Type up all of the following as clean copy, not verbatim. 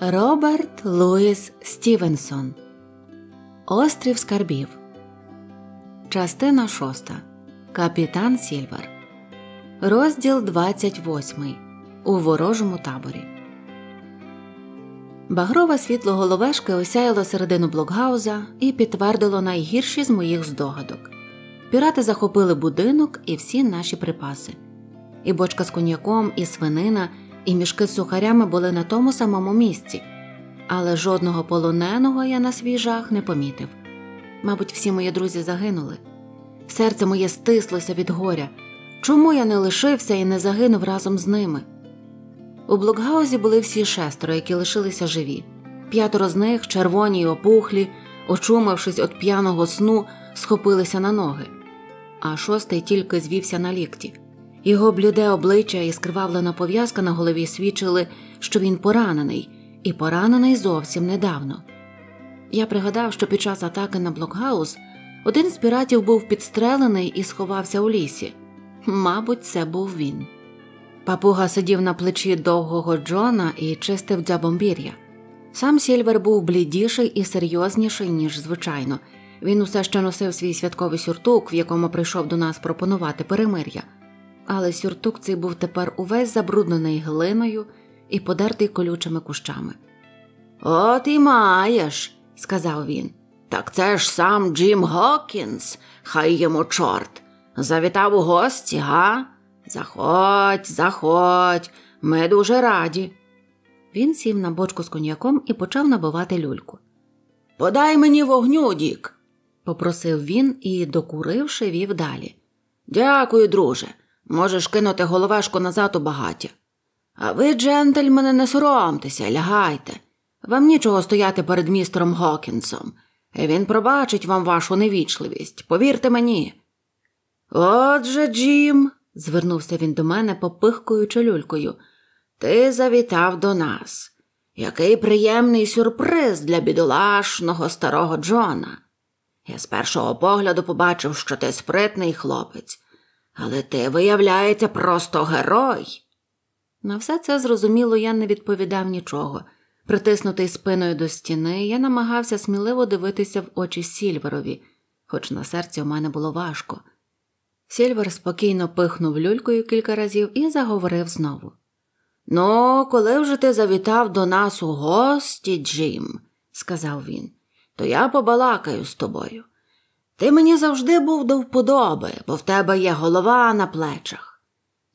Роберт Луїс Стівенсон. Острів Скарбів. Частина 6. Капітан Сільвер. Розділ 28. У ворожому таборі. Багрове світло головешки осяяло середину блокгауза і підтвердило найгірші з моїх здогадок. Пірати захопили будинок і всі наші припаси. І бочка з коньяком, і свинина, і мішки з сухарями були на тому самому місці. Але жодного полоненого я на свій жах не помітив. Мабуть, всі мої друзі загинули. Серце моє стислося від горя. Чому я не лишився і не загинув разом з ними? У блокгаузі були всі 6, які лишилися живі. 5 з них, червоні й опухлі, очумавшись від п'яного сну, схопилися на ноги. А 6 тільки звівся на лікті. Його бліде обличчя і скривавлена пов'язка на голові свідчили, що він поранений, і поранений зовсім недавно. Я пригадав, що під час атаки на блокгауз один з піратів був підстрелений і сховався у лісі. Мабуть, це був він. Папуга сидів на плечі довгого Джона і чистив дзябомбір'я. Сам Сільвер був блідіший і серйозніший, ніж звичайно. Він усе ще носив свій святковий сюртук, в якому прийшов до нас пропонувати перемир'я. Але сюртук цей був тепер увесь забруднений глиною і подертий колючими кущами. «От і маєш», – сказав він. «Так це ж сам Джим Гокінс, хай йому чорт. Завітав у гості, га? Заходь, ми дуже раді». Він сів на бочку з коньяком і почав набивати люльку. «Подай мені вогню, Дік», – попросив він і, докуривши, вів далі. «Дякую, друже. Можеш кинути головешку назад у багаття. А ви, джентльмени, не соромтеся, лягайте. Вам нічого стояти перед містером Гокінсом. Він пробачить вам вашу невічливість, повірте мені». «Отже, Джим», – звернувся він до мене, попихкуючи люлькою, – «ти завітав до нас. Який приємний сюрприз для бідолашного старого Джона. Я з першого погляду побачив, що ти спритний хлопець. Але ти, виявляється, просто герой!» На все це, зрозуміло, я не відповідав нічого. Притиснутий спиною до стіни, я намагався сміливо дивитися в очі Сільверові, хоч на серці у мене було важко. Сільвер спокійно пихнув люлькою кілька разів і заговорив знову. «Ну, коли вже ти завітав до нас у гості, Джим, – сказав він, – то я побалакаю з тобою. Ти мені завжди був до вподоби, бо в тебе є голова на плечах.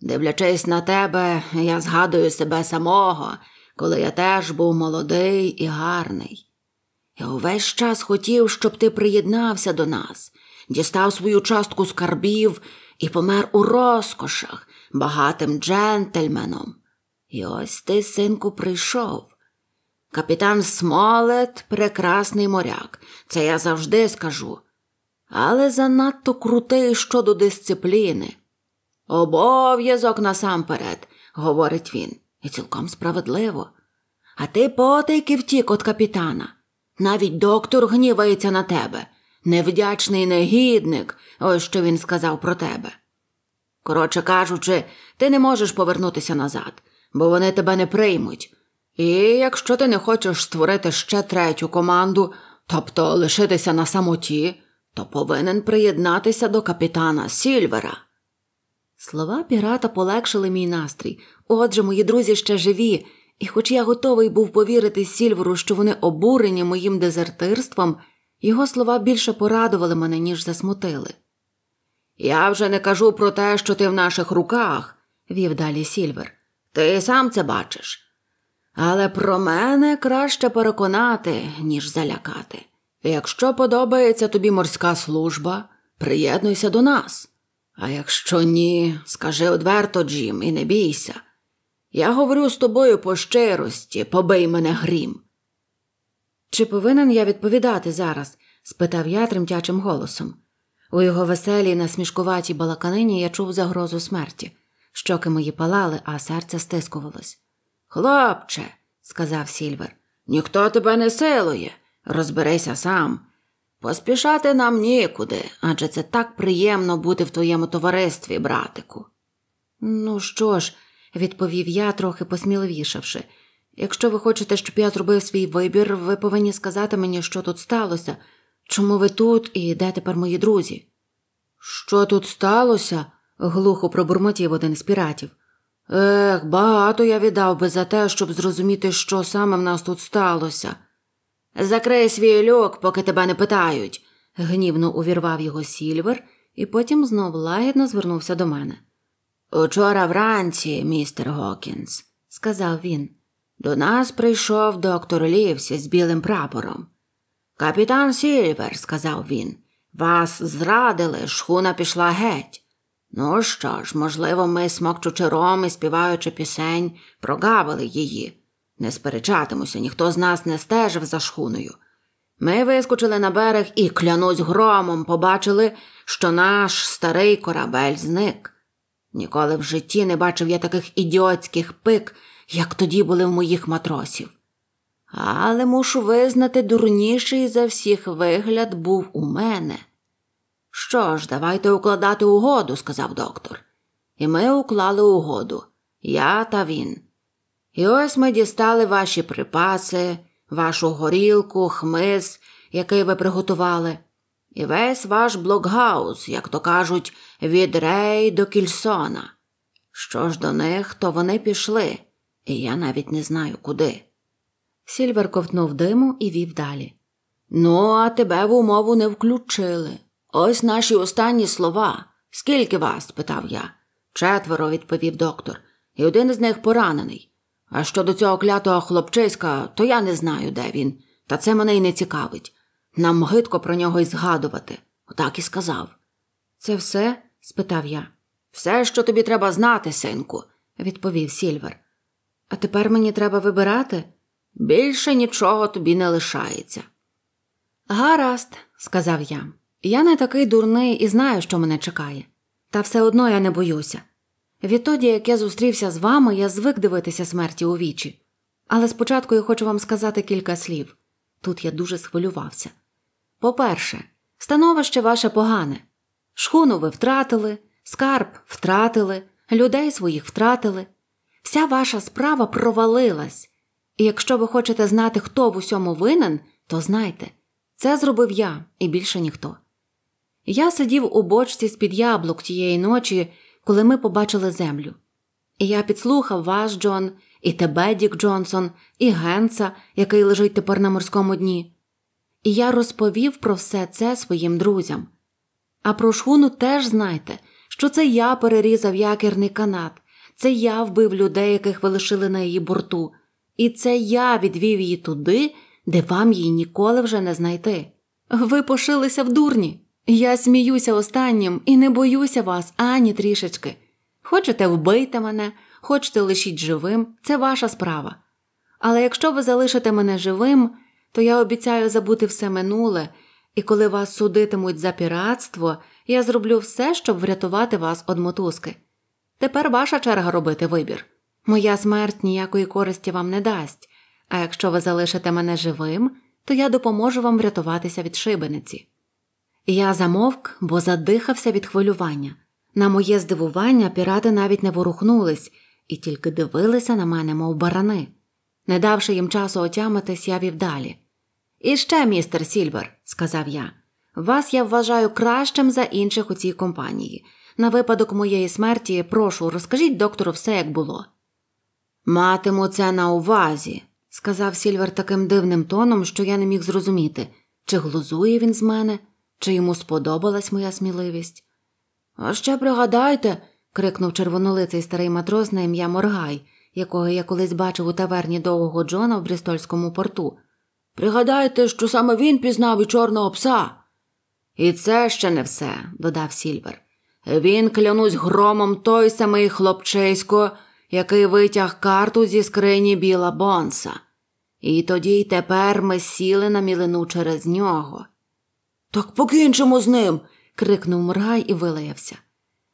Дивлячись на тебе, я згадую себе самого, коли я теж був молодий і гарний. Я увесь час хотів, щоб ти приєднався до нас, дістав свою частку скарбів і помер у розкошах, багатим джентльменом. І ось ти, синку, прийшов. Капітан Смолет – прекрасний моряк, це я завжди скажу. Але занадто крутий щодо дисципліни. Обов'язок насамперед, – говорить він, – і цілком справедливо. А ти потайки втік від капітана. Навіть доктор гнівається на тебе. Невдячний негідник, ось що він сказав про тебе. Коротше кажучи, ти не можеш повернутися назад, бо вони тебе не приймуть. І якщо ти не хочеш створити ще 3 команду, тобто лишитися на самоті, то повинен приєднатися до капітана Сільвера». Слова пірата полегшили мій настрій. Отже, мої друзі ще живі, і хоч я готовий був повірити Сільверу, що вони обурені моїм дезертирством, його слова більше порадували мене, ніж засмутили. «Я вже не кажу про те, що ти в наших руках», – вів далі Сільвер. «Ти сам це бачиш. Але про мене краще переконати, ніж залякати. Якщо подобається тобі морська служба, приєднуйся до нас. А якщо ні, скажи одверто, Джим, і не бійся. Я говорю з тобою по щирості, побий мене грім». «Чи повинен я відповідати зараз?» – спитав я тремтячим голосом. У його веселій, насмішкуватій балаканині я чув загрозу смерті. Щоки мої палали, а серце стискувалось. «Хлопче», – сказав Сільвер, – «ніхто тебе не силує. Розберися сам. Поспішати нам нікуди, адже це так приємно бути в твоєму товаристві, братику». «Ну що ж», – відповів я, трохи посміливішавши, Якщо ви хочете, щоб я зробив свій вибір, ви повинні сказати мені, що тут сталося. Чому ви тут і де тепер мої друзі? Що тут сталося? Глухо пробурмотів один з піратів. Ех, багато я віддав би за те, щоб зрозуміти, що саме в нас тут сталося. Закрий свій люк, поки тебе не питають, гнівно увірвав його Сільвер і потім знов лагідно звернувся до мене. Учора вранці, містер Гокінс, сказав він, до нас прийшов доктор Лівсі з білим прапором. Капітан Сільвер, сказав він, вас зрадили, шхуна пішла геть. Ну що ж, можливо, ми, смокчучи ром і співаючи пісень, прогавили її. Не сперечатимуся, ніхто з нас не стежив за шхуною. Ми вискочили на берег і, клянусь громом, побачили, що наш старий корабель зник. Ніколи в житті не бачив я таких ідіотських пик, як тоді були в моїх матросів. Але, мушу визнати, дурніший за всіх вигляд був у мене. «Що ж, давайте укладати угоду», – сказав доктор. І ми уклали угоду. Я та він. І ось ми дістали ваші припаси, вашу горілку, хмиз, який ви приготували. І весь ваш блокгаус, як то кажуть, від Рей до Кільсона. Що ж до них, то вони пішли. І я навіть не знаю, куди. Сільвер ковтнув диму і вів далі. «Ну, а тебе в умову не включили». «Ось наші останні слова. Скільки вас?» – питав я. «Четверо», – відповів доктор. «І один з них поранений. А щодо цього клятого хлопчиська, то я не знаю, де він. Та це мене й не цікавить. Нам гидко про нього й згадувати». Отак і сказав. «Це все?» – спитав я. «Все, що тобі треба знати, синку», – відповів Сільвер. «А тепер мені треба вибирати?» «Більше нічого тобі не лишається». «Гаразд», – сказав я. Я не такий дурний і знаю, що мене чекає. Та все одно я не боюся. Відтоді, як я зустрівся з вами, я звик дивитися смерті у вічі. Але спочатку я хочу вам сказати кілька слів. Тут я дуже схвилювався. По-перше, становище ваше погане. Шхуну ви втратили, скарб втратили, людей своїх втратили. Вся ваша справа провалилась. І якщо ви хочете знати, хто в усьому винен, то знайте. Це зробив я і більше ніхто. Я сидів у бочці з-під яблук тієї ночі, коли ми побачили землю. І я підслухав вас, Джон, і тебе, Дік Джонсон, і Генса, який лежить тепер на морському дні. І я розповів про все це своїм друзям. А про шхуну теж знайте, що це я перерізав якірний канат, це я вбив людей, яких ви лишили на її борту, і це я відвів її туди, де вам її ніколи вже не знайти. Ви пошилися в дурні. Я сміюся останнім і не боюся вас ані трішечки. Хочете, вбийте мене, хочете, лишіть живим – це ваша справа. Але якщо ви залишите мене живим, то я обіцяю забути все минуле, і коли вас судитимуть за піратство, я зроблю все, щоб врятувати вас од мотузки. Тепер ваша черга робити вибір. Моя смерть ніякої користі вам не дасть, а якщо ви залишите мене живим, то я допоможу вам врятуватися від шибениці». Я замовк, бо задихався від хвилювання. На моє здивування пірати навіть не ворухнулись і тільки дивилися на мене, мов барани. Не давши їм часу отямитись, я вів далі. «І ще, містер Сільвер», – сказав я, – «вас я вважаю кращим за інших у цій компанії. На випадок моєї смерті, прошу, розкажіть доктору все, як було». «Матиму це на увазі», – сказав Сільвер таким дивним тоном, що я не міг зрозуміти, чи глузує він з мене, чи йому сподобалась моя сміливість? «А ще пригадайте!» – крикнув червонолиций старий матрос на ім'я Моргай, якого я колись бачив у таверні Довгого Джона в Брістольському порту. «Пригадайте, що саме він пізнав і чорного пса!» «І це ще не все!» – додав Сільвер. «Він, клянусь громом, той самий хлопчисько, який витяг карту зі скрині Біла Бонса. І тоді й тепер ми сіли на мілину через нього». «Так покінчимо з ним!» – крикнув Моргай і вилаявся.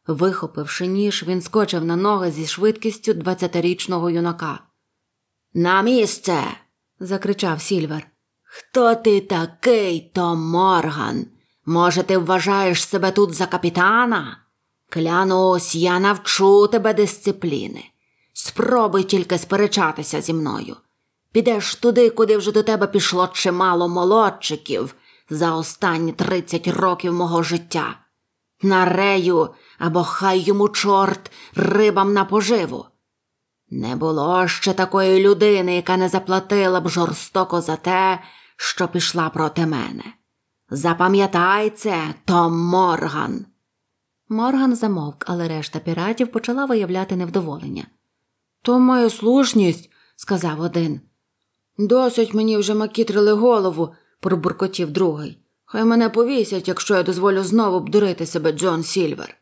Вихопивши ніж, він скочив на ноги зі швидкістю 20-річного юнака. «На місце!» – закричав Сільвер. «Хто ти такий, Том Морган? Може, ти вважаєш себе тут за капітана? Клянусь, я навчу тебе дисципліни. Спробуй тільки сперечатися зі мною. Підеш туди, куди вже до тебе пішло чимало молодчиків за останні 30 років мого життя. На рею, або хай йому чорт, рибам на поживу. Не було ще такої людини, яка не заплатила б жорстоко за те, що пішла проти мене. Запам'ятай це, Том Морган!» Морган замовк, але решта піратів почала виявляти невдоволення. «То моя слушність», – сказав один. «Досить мені вже макітрили голову», – пробуркотів другий. «Хай мене повісять, якщо я дозволю знову обдурити себе, Джон Сільвер».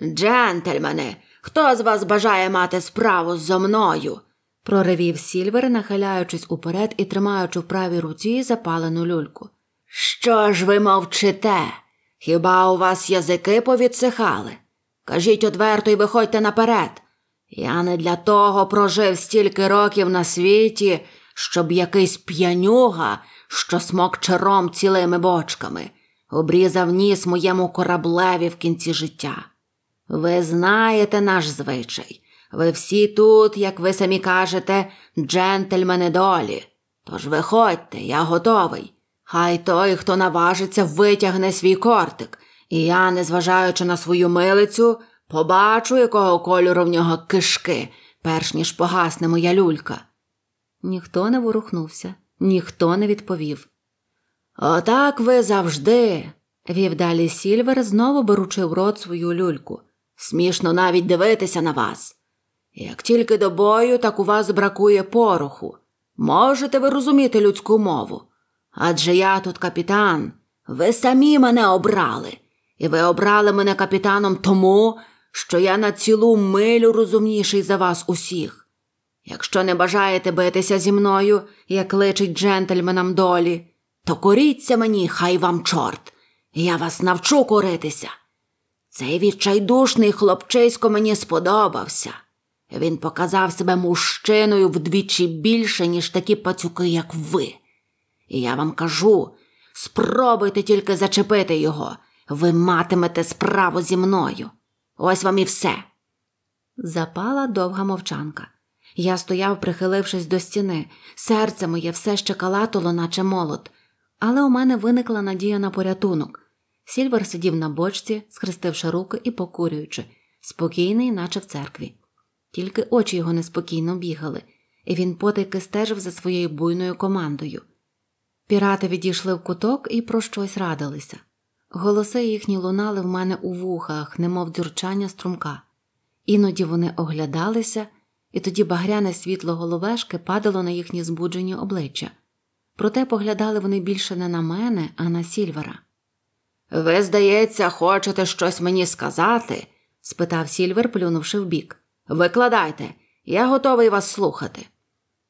«Джентльмени, хто з вас бажає мати справу зо мною?» – проривів Сільвер, нахиляючись уперед і тримаючи в правій руці запалену люльку. «Що ж ви мовчите? Хіба у вас язики повідсихали? Кажіть одверто і виходьте наперед. Я не для того прожив стільки років на світі, щоб якийсь п'янюга, що смокче ром цілими бочками, обрізав ніс моєму кораблеві в кінці життя. Ви знаєте наш звичай. Ви всі тут, як ви самі кажете, джентльмени долі. Тож виходьте, я готовий. Хай той, хто наважиться, витягне свій кортик, і я, незважаючи на свою милицю, побачу, якого кольору в нього кишки, перш ніж погасне моя люлька». Ніхто не ворухнувся, ніхто не відповів. «Отак ви завжди», – вів далі Сільвер, знову беручи в рот свою люльку. «Смішно навіть дивитися на вас. Як тільки до бою, так у вас бракує пороху. Можете ви розуміти людську мову? Адже я тут капітан. Ви самі мене обрали. І ви обрали мене капітаном тому, що я на цілу милю розумніший за вас усіх. Якщо не бажаєте битися зі мною, як личить джентльменам долі, то коріться мені, хай вам чорт. Я вас навчу коритися. Цей відчайдушний хлопчисько мені сподобався. Він показав себе мужчиною вдвічі більше, ніж такі пацюки, як ви. І я вам кажу, спробуйте тільки зачепити його. Ви матимете справу зі мною. Ось вам і все». Запала довга мовчанка. Я стояв, прихилившись до стіни. Серце моє все ще калатало, наче молот. Але у мене виникла надія на порятунок. Сільвер сидів на бочці, схрестивши руки і покурюючи, спокійний, наче в церкві. Тільки очі його неспокійно бігали, і він потайки стежив за своєю буйною командою. Пірати відійшли в куток і про щось радилися. Голоси їхні лунали в мене у вухах, немов дзюрчання струмка. Іноді вони оглядалися, і тоді багряне світло головешки падало на їхні збуджені обличчя. Проте поглядали вони більше не на мене, а на Сільвера. «Ви, здається, хочете щось мені сказати?» – спитав Сільвер, плюнувши вбік. «Викладайте, я готовий вас слухати».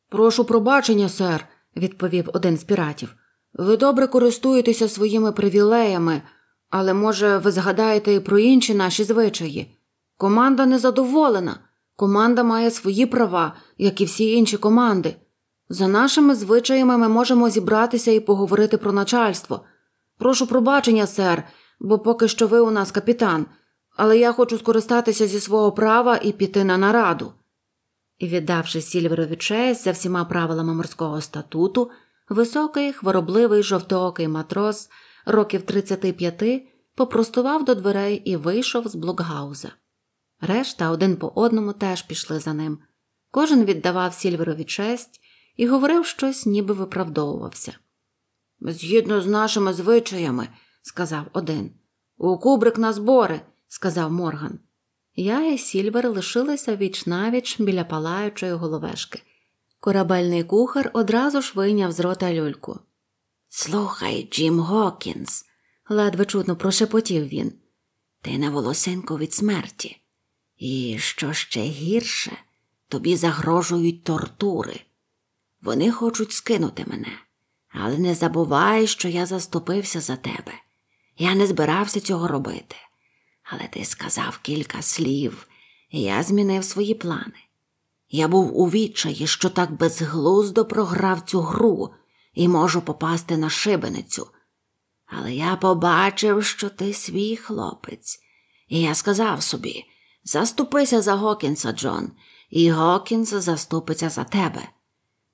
«Прошу пробачення, сер», – відповів один з піратів. «Ви добре користуєтеся своїми привілеями, але, може, ви згадаєте і про інші наші звичаї. Команда незадоволена. Команда має свої права, як і всі інші команди. За нашими звичаями ми можемо зібратися і поговорити про начальство. Прошу пробачення, сер, бо поки що ви у нас капітан, але я хочу скористатися зі свого права і піти на нараду». І віддавши Сільверові честь за всіма правилами морського статуту, високий, хворобливий, жовтоокий матрос, років 35, попростував до дверей і вийшов з блокгауза. Решта один по одному теж пішли за ним. Кожен віддавав Сільверові честь і говорив щось, ніби виправдовувався. «Згідно з нашими звичаями», – сказав один. «У кубрик на збори», – сказав Морган. Я і Сільвер лишилися віч-навіч біля палаючої головешки. Корабельний кухар одразу ж вийняв з рота люльку. «Слухай, Джим Гокінс», – ледве чутно прошепотів він, – «ти на волосинку від смерті. І, що ще гірше, тобі загрожують тортури. Вони хочуть скинути мене, але не забувай, що я заступився за тебе. Я не збирався цього робити. Але ти сказав кілька слів, і я змінив свої плани. Я був у відчаї, що так безглуздо програв цю гру і можу попасти на шибеницю. Але я побачив, що ти свій хлопець. І я сказав собі, заступися за Гокінса, Джон, і Гокінс заступиться за тебе.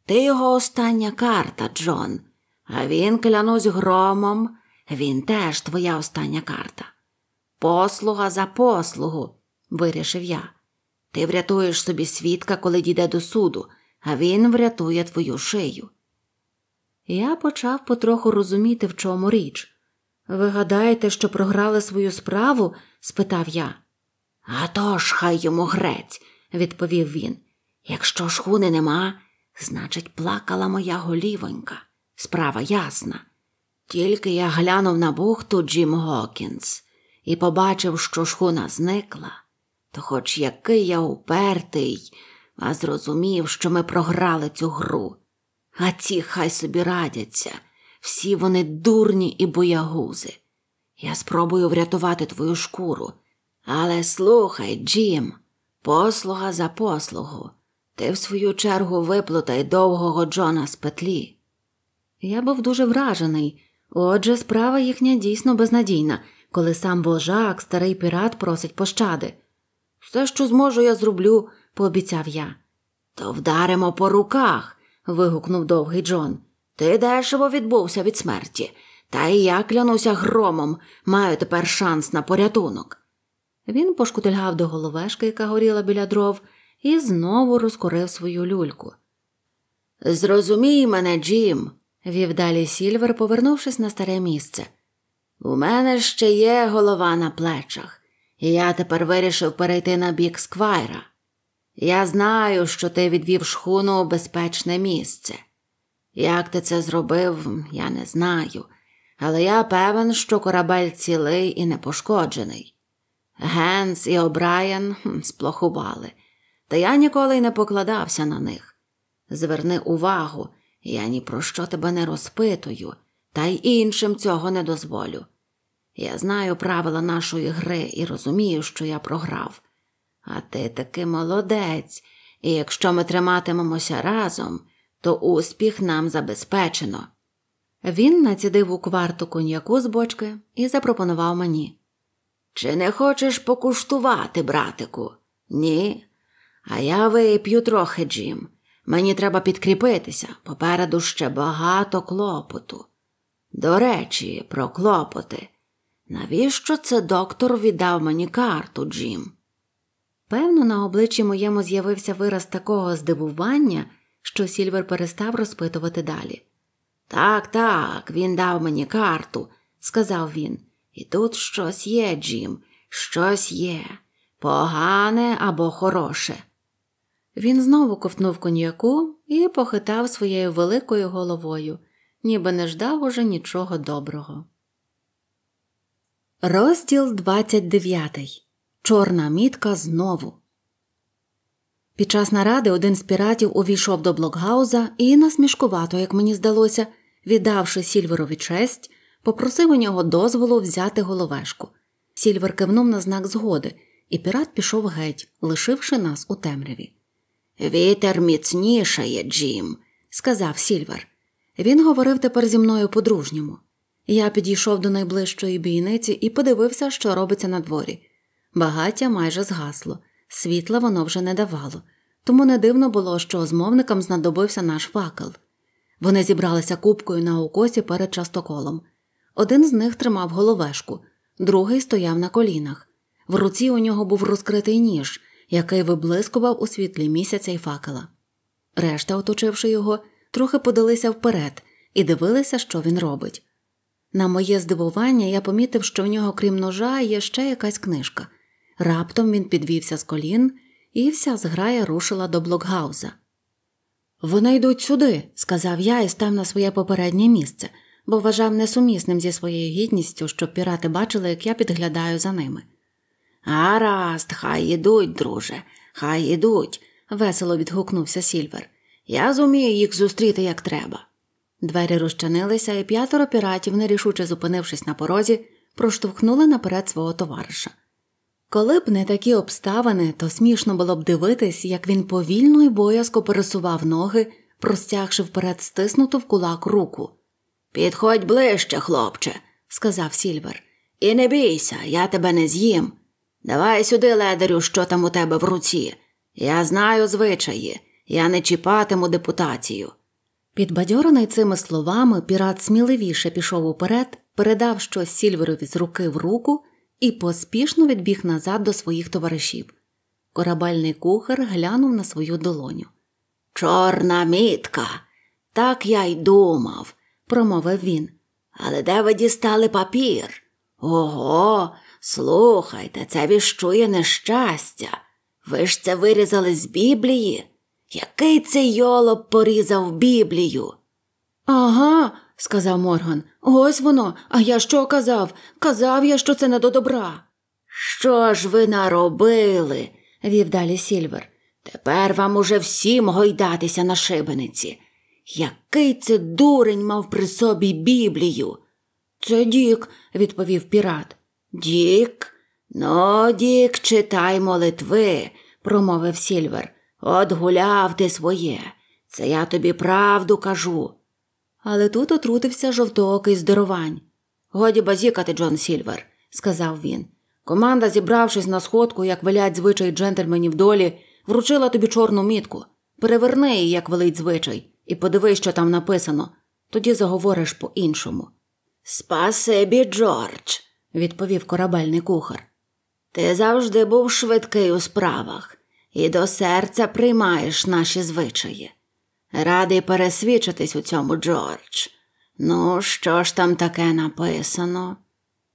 Ти його остання карта, Джон. А він, клянусь громом, він теж твоя остання карта. Послуга за послугу, вирішив я. Ти врятуєш собі свідка, коли дійде до суду, а він врятує твою шию. Я почав потроху розуміти, в чому річ. «Ви гадаєте, що програли свою справу?» – спитав я. «А то ж хай йому грець!» – відповів він. «Якщо шхуни нема, значить плакала моя голівонька. Справа ясна. Тільки я глянув на бухту Джим Гокінс і побачив, що шхуна зникла, то хоч який я упертий, а зрозумів, що ми програли цю гру. А ці хай собі радяться. Всі вони дурні і боягузи. Я спробую врятувати твою шкуру. Але слухай, Джим, послуга за послугу. Ти в свою чергу виплутай довгого Джона з петлі». Я був дуже вражений. Отже, справа їхня дійсно безнадійна, коли сам вожак, старий пірат, просить пощади. «Все, що зможу, я зроблю», – пообіцяв я. «То вдаримо по руках», – вигукнув довгий Джон. «Ти дешево відбувся від смерті, та і я, клянуся громом, маю тепер шанс на порятунок». Він пошкутильгав до головешки, яка горіла біля дров, і знову розкорив свою люльку. «Зрозумій мене, Джим», – вів далі Сільвер, повернувшись на старе місце. «У мене ще є голова на плечах, і я тепер вирішив перейти на бік сквайра. Я знаю, що ти відвів шхуну у безпечне місце. Як ти це зробив, я не знаю, але я певен, що корабель цілий і непошкоджений. Генс і О'Брайен сплохували, та я ніколи й не покладався на них. Зверни увагу, я ні про що тебе не розпитую, та й іншим цього не дозволю. Я знаю правила нашої гри і розумію, що я програв. А ти таки молодець, і якщо ми триматимемося разом, то успіх нам забезпечено». Він націдив у кварту коньяку з бочки і запропонував мені. «Чи не хочеш покуштувати, братику?» «Ні? А я вип'ю трохи, Джим. Мені треба підкріпитися, попереду ще багато клопоту. До речі, про клопоти. Навіщо це доктор віддав мені карту, Джим?» Певно, на обличчі моєму з'явився вираз такого здивування, що Сільвер перестав розпитувати далі. «Так, він дав мені карту», – сказав він. «І тут щось є, Джим, щось є. Погане або хороше». Він знову ковтнув коньяку і похитав своєю великою головою, ніби не ждав уже нічого доброго. Розділ 29. Чорна мітка знову. Під час наради один з піратів увійшов до блокгауза і, насмішкувато, як мені здалося, віддавши Сільверові честь, попросив у нього дозволу взяти головешку. Сільвер кивнув на знак згоди, і пірат пішов геть, лишивши нас у темряві. «Вітер міцнішає, Джим», – сказав Сільвер. Він говорив тепер зі мною по-дружньому. Я підійшов до найближчої бійниці і подивився, що робиться на дворі. Багаття майже згасло. Світла воно вже не давало, тому не дивно було, що змовникам знадобився наш факел. Вони зібралися купкою на укосі перед частоколом. Один з них тримав головешку, другий стояв на колінах. В руці у нього був розкритий ніж, який виблискував у світлі місяця й факела. Решта, оточивши його, трохи подалися вперед і дивилися, що він робить. На моє здивування, я помітив, що в нього крім ножа є ще якась книжка. Раптом він підвівся з колін, і вся зграя рушила до блокгауза. «Вони йдуть сюди», – сказав я і став на своє попереднє місце, бо вважав несумісним зі своєю гідністю, щоб пірати бачили, як я підглядаю за ними. «Гаразд, хай ідуть, друже, хай ідуть», – весело відгукнувся Сільвер. «Я зумію їх зустріти, як треба». Двері розчинилися, і 5 піратів, нерішуче зупинившись на порозі, проштовхнули наперед свого товариша. Коли б не такі обставини, то смішно було б дивитись, як він повільно і боязко пересував ноги, простягши вперед стиснуту в кулак руку. «Підходь ближче, хлопче», – сказав Сільвер. «І не бійся, я тебе не з'їм. Давай сюди, ледарю, що там у тебе в руці. Я знаю звичаї, Я не чіпатиму депутацію. Підбадьорений цими словами, пірат сміливіше пішов уперед, передав щось Сільверові з руки в руку і поспішно відбіг назад до своїх товаришів. Корабельний кухар глянув на свою долоню. «Чорна мітка! Так я й думав!» – промовив він. «Але де ви дістали папір? Ого! Слухайте, це віщує нещастя! Ви ж це вирізали з Біблії? Який це йолоп порізав Біблію?» «Ага!» – сказав Морган. «Ось воно! А я що казав? Казав я, що це не до добра!» «Що ж ви наробили?» – вів далі Сільвер. «Тепер вам уже всім гойдатися на шибениці. Який це дурень мав при собі Біблію?» «Це Дік», – відповів пірат. «Дік? Ну, Дік, читай молитви», – промовив Сільвер. «От гуляв ти своє. Це я тобі правду кажу». Але тут отрутився жовтоокий здоровань. «Годі базікати, Джон Сільвер», – сказав він. «Команда, зібравшись на сходку, як велять звичай джентльменів долі, вручила тобі чорну мітку. Переверни її, як велить звичай, і подивись, що там написано. Тоді заговориш по-іншому». «Спасибі, Джордж», – відповів корабельний кухар. «Ти завжди був швидкий у справах і до серця приймаєш наші звичаї. Радий пересвідчитись у цьому, Джордж. Ну, що ж там таке написано?»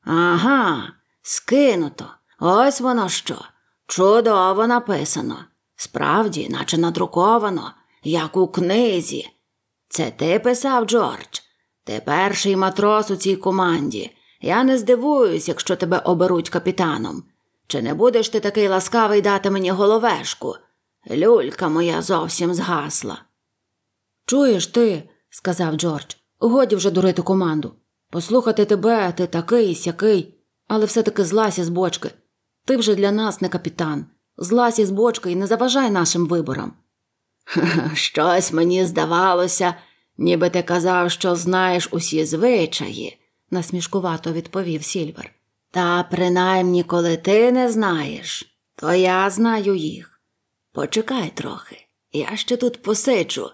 «Ага, скинуто. Ось воно що. Чудово написано. Справді, наче надруковано, як у книзі. Це ти писав, Джордж? Ти перший матрос у цій команді. Я не здивуюсь, якщо тебе оберуть капітаном. Чи не будеш ти такий ласкавий дати мені головешку? Люлька моя зовсім згасла». «Чуєш ти, – сказав Джордж, – годі вже дурити команду. Послухати тебе, ти такий, сякий, але все-таки злазь із бочки. Ти вже для нас не капітан. Злазь із бочки і не заважай нашим виборам». «Щось мені здавалося, ніби ти казав, що знаєш усі звичаї», – насмішкувато відповів Сільвер. «Та принаймні, коли ти не знаєш, то я знаю їх. Почекай трохи, я ще тут посиджу.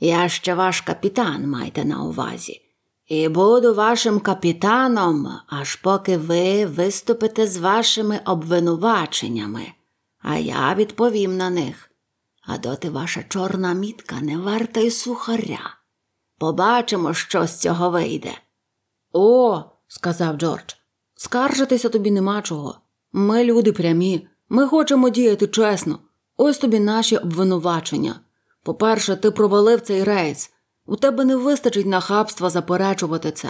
Я ще ваш капітан, майте на увазі. І буду вашим капітаном, аж поки ви виступите з вашими обвинуваченнями, а я відповім на них. А доти ваша чорна мітка не варта й сухаря. Побачимо, що з цього вийде». «О, – сказав Джордж, – скаржитися тобі нема чого. Ми люди прямі, ми хочемо діяти чесно. Ось тобі наші обвинувачення. По-перше, ти провалив цей рейс. У тебе не вистачить нахабства заперечувати це.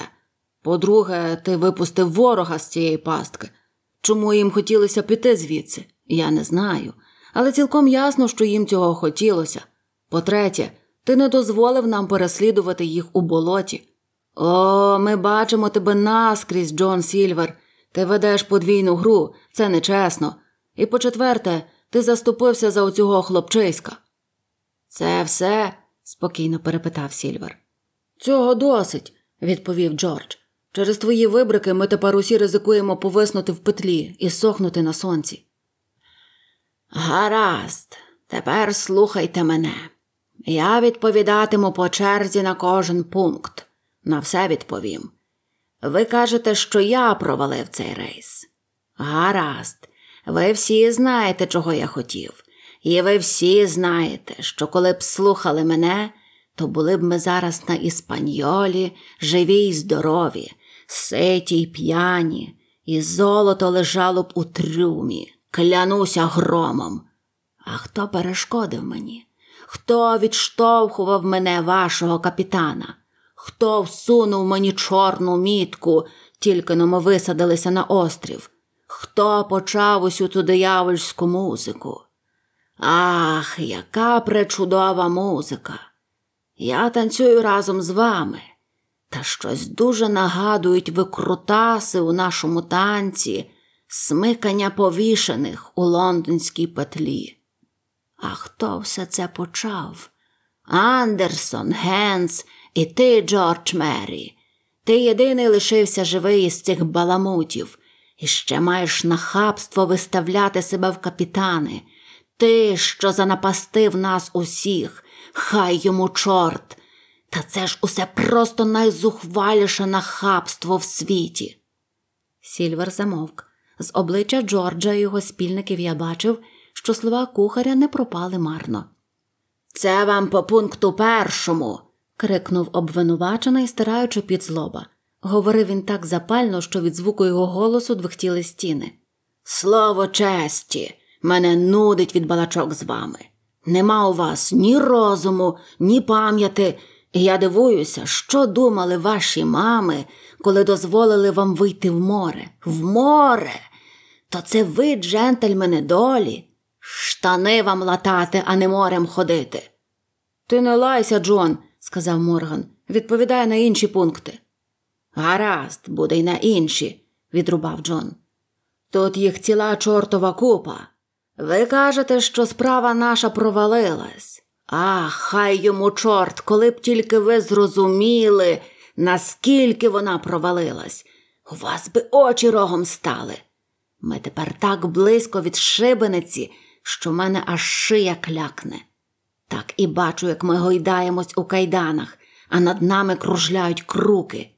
По-друге, ти випустив ворога з цієї пастки. Чому їм хотілося піти звідси, я не знаю. Але цілком ясно, що їм цього хотілося. По-третє, ти не дозволив нам переслідувати їх у болоті. О, ми бачимо тебе наскрізь, Джон Сільвер. Ти ведеш подвійну гру, це нечесно. І по-четверте, ти заступився за оцього хлопчиська». «Це все?» – спокійно перепитав Сільвер. «Цього досить», – відповів Джордж. «Через твої вибрики ми тепер усі ризикуємо повиснути в петлі і сохнути на сонці». «Гаразд, тепер слухайте мене. Я відповідатиму по черзі на кожен пункт. На все відповім. Ви кажете, що я провалив цей рейс. Гаразд, ви всі знаєте, чого я хотів. І ви всі знаєте, що коли б слухали мене, то були б ми зараз на Іспаньолі, живі й здорові, ситі й п'яні, і золото лежало б у трюмі, клянуся громом. А хто перешкодив мені? Хто відштовхував мене, вашого капітана? Хто всунув мені чорну мітку, тільки но ми висадилися на острів? Хто почав усю ту диявольську музику? Ах, яка пречудова музика! Я танцюю разом з вами, та щось дуже нагадують викрутаси у нашому танці, смикання повішених у лондонській петлі. А хто все це почав? Андерсон, Генс і ти, Джордж Меррі. Ти єдиний лишився живий із цих баламутів, і ще маєш нахабство виставляти себе в капітани. Ти, що занапастив нас усіх, хай йому чорт! Та це ж усе просто найзухваліше нахабство в світі!» Сільвер замовк. З обличчя Джорджа і його спільників я бачив, що слова кухаря не пропали марно. «Це вам по пункту першому!» – крикнув обвинувачений, стираючи під з лоба. Говорив він так запально, що від звуку його голосу двихтіли стіни. «Слово честі! Мене нудить від балачок з вами. Нема у вас ні розуму, ні пам'яті. Я дивуюся, що думали ваші мами, коли дозволили вам вийти в море. В море! То це ви, джентльмени долі. Штани вам латати, а не морем ходити». «Ти не лайся, Джон», – сказав Морган. «Відповідай на інші пункти». «Гаразд, буде й на інші», – відрубав Джон. «Тут їх ціла чортова купа. Ви кажете, що справа наша провалилась. А, хай йому чорт, коли б тільки ви зрозуміли, наскільки вона провалилась. У вас би очі рогом стали. Ми тепер так близько від шибениці, що в мене аж шия клякне. Так і бачу, як ми гойдаємось у кайданах, а над нами кружляють круки.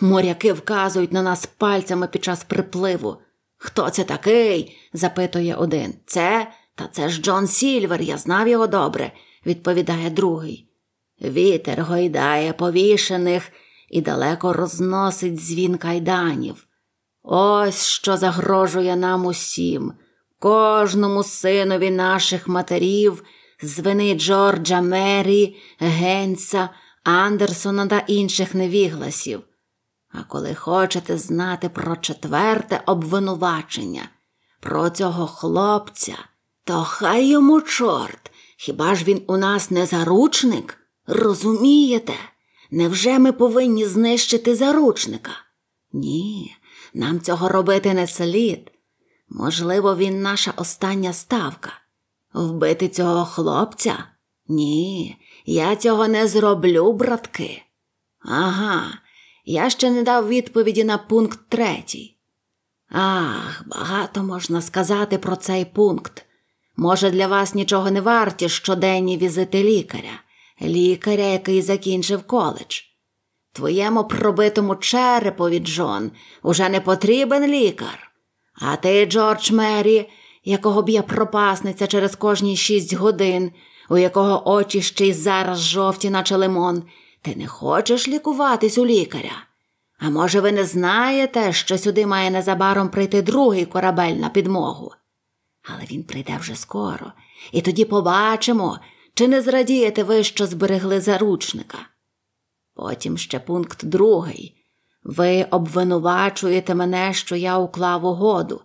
Моряки вказують на нас пальцями під час припливу. «Хто це такий?» – запитує один. «Це? Та це ж Джон Сільвер, я знав його добре», – відповідає другий. Вітер гойдає повішених і далеко розносить дзвін кайданів. Ось що загрожує нам усім, кожному синові наших матерів, з вини Джорджа Меррі, Генса, Андерсона та інших невігласів. А коли хочете знати про четверте обвинувачення, про цього хлопця, то хай йому чорт, хіба ж він у нас не заручник? Розумієте? Невже ми повинні знищити заручника? Ні, нам цього робити не слід. Можливо, він наша остання ставка. Вбити цього хлопця? Ні, я цього не зроблю, братки. Ага. Я ще не дав відповіді на пункт 3. Ах, багато можна сказати про цей пункт. Може, для вас нічого не варті щоденні візити лікаря. Лікаря, який закінчив коледж. Твоєму пробитому черепові, Джон, уже не потрібен лікар. А ти, Джордж Меррі, якого б'є пропасниця через кожні 6 годин, у якого очі ще й зараз жовті, наче лимон, ти не хочеш лікуватись у лікаря? А може ви не знаєте, що сюди має незабаром прийти другий корабель на підмогу? Але він прийде вже скоро, і тоді побачимо, чи не зрадієте ви, що зберегли заручника. Потім ще пункт 2. Ви обвинувачуєте мене, що я уклав угоду.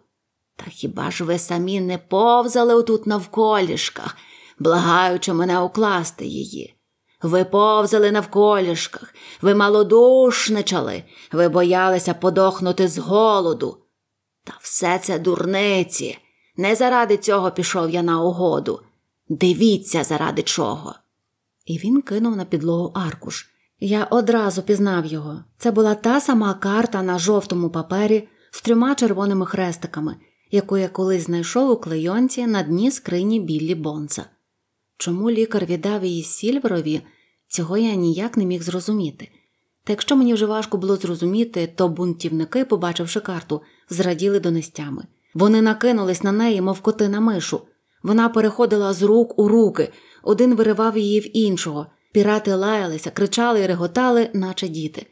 Та хіба ж ви самі не повзали отут навколішках, благаючи мене укласти її? Ви повзали навколішках, ви малодушничали, ви боялися подохнути з голоду. Та все це дурниці. Не заради цього пішов я на угоду. Дивіться, заради чого. І він кинув на підлогу аркуш. Я одразу пізнав його. Це була та сама карта на жовтому папері з 3 червоними хрестиками, яку я колись знайшов у клейонці на дні скрині Біллі Бонса. Чому лікар віддав її Сільверові, цього я ніяк не міг зрозуміти. Та якщо мені вже важко було зрозуміти, то бунтівники, побачивши карту, зраділи донестями. Вони накинулись на неї, мов коти на мишу. Вона переходила з рук у руки, один виривав її в іншого. Пірати лаялися, кричали і реготали, наче діти.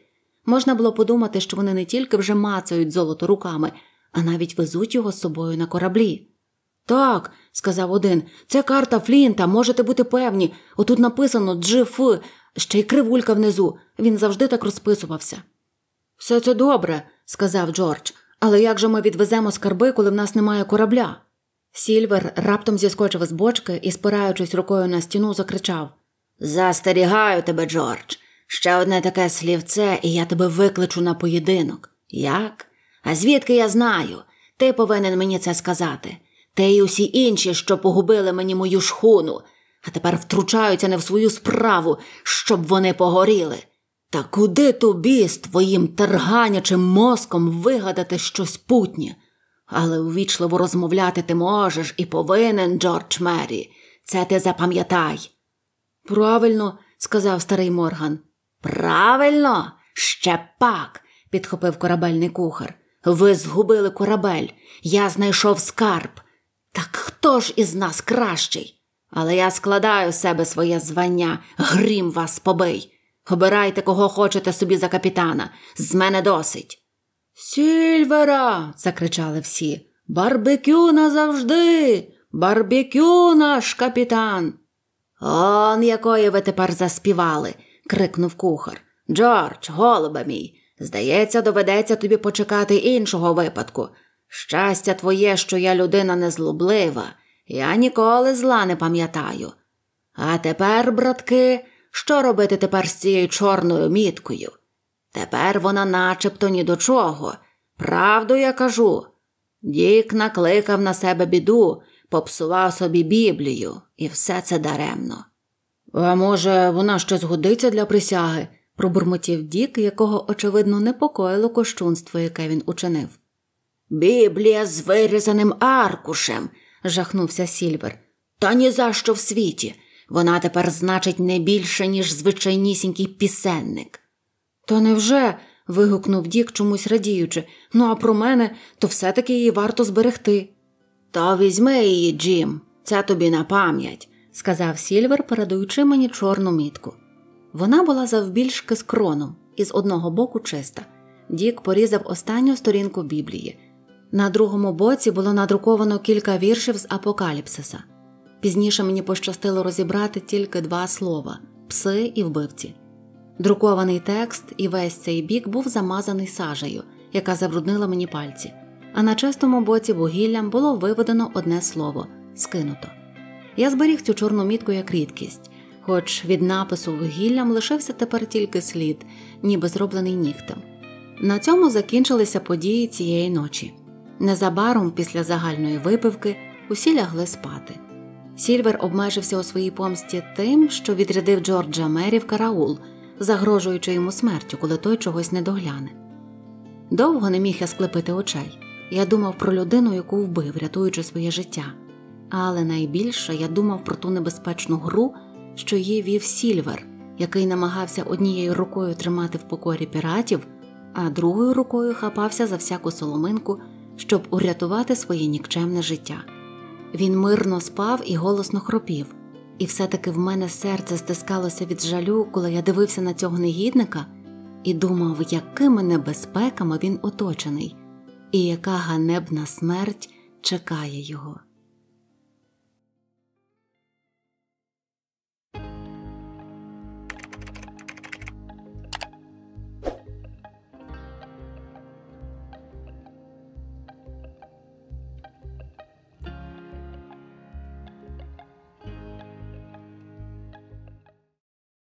Можна було подумати, що вони не тільки вже мацають золото руками, а навіть везуть його з собою на кораблі. «Так», – сказав один, – «це карта Флінта, можете бути певні. Отут написано «Джиф», ще й кривулька внизу. Він завжди так розписувався». «Все це добре», – сказав Джордж, – «але як же ми відвеземо скарби, коли в нас немає корабля?» Сільвер раптом зіскочив з бочки і, спираючись рукою на стіну, закричав: «Застерігаю тебе, Джордж! Ще одне таке слівце, і я тебе викличу на поєдинок». «Як? А звідки я знаю? Ти повинен мені це сказати. Та й усі інші, що погубили мені мою шхуну, а тепер втручаються не в свою справу, щоб вони погоріли. Та куди тобі з твоїм тарганячим мозком вигадати щось путнє? Але увічливо розмовляти ти можеш і повинен, Джордж Меррі. Це ти запам'ятай. Правильно, сказав старий Морган. Правильно? Ще пак, підхопив корабельний кухар. Ви згубили корабель. Я знайшов скарб. Так хто ж із нас кращий? Але я складаю в себе своє звання. Грім вас побий. Обирайте, кого хочете собі за капітана. З мене досить. «Сільвера!» – закричали всі. «Барбекю назавжди! Барбекю наш капітан!» «Он, якої ви тепер заспівали!» – крикнув кухар. «Джордж, голубе мій, здається, доведеться тобі почекати іншого випадку. Щастя твоє, що я людина незлоблива. Я ніколи зла не пам'ятаю. А тепер, братки, що робити тепер з цією чорною міткою? Тепер вона начебто ні до чого. Правду я кажу. Дік накликав на себе біду, попсував собі Біблію, і все це даремно». «А може, вона ще згодиться для присяги?» – пробурмотів Дік, якого, очевидно, непокоїло кощунство, яке він учинив. «Біблія з вирізаним аркушем!» – жахнувся Сільвер. «Та ні за що в світі! Вона тепер значить не більше, ніж звичайнісінький пісенник». «То невже?» – вигукнув Дік, чомусь радіючи. «Ну, а про мене, то все-таки її варто зберегти». «То візьми її, Джим, це тобі на пам'ять», – сказав Сільвер, передаючи мені чорну мітку. Вона була завбільшки з кроном і з одного боку чиста. Дік порізав останню сторінку Біблії. На другому боці було надруковано кілька віршів з Апокаліпсиса. Пізніше мені пощастило розібрати тільки два слова – «пси» і «вбивці». Друкований текст і весь цей бік був замазаний сажею, яка забруднила мені пальці, а на чистому боці вугіллям було виведено одне слово – «скинуто». Я зберіг цю чорну мітку як рідкість, хоч від напису вугіллям лишився тепер тільки слід, ніби зроблений нігтем. На цьому закінчилися події цієї ночі. Незабаром після загальної випивки усі лягли спати. Сільвер обмежився у своїй помсті тим, що відрядив Джорджа Меррі в караул, загрожуючи йому смертю, коли той чогось не догляне. Довго не міг я склепити очей. Я думав про людину, яку вбив, рятуючи своє життя. Але найбільше я думав про ту небезпечну гру, що її вів Сільвер, який намагався однією рукою тримати в покорі піратів, а другою рукою хапався за всяку соломинку, щоб урятувати своє нікчемне життя. Він мирно спав і голосно хропів. І все-таки в мене серце стискалося від жалю, коли я дивився на цього негідника і думав, якими небезпеками він оточений і яка ганебна смерть чекає його.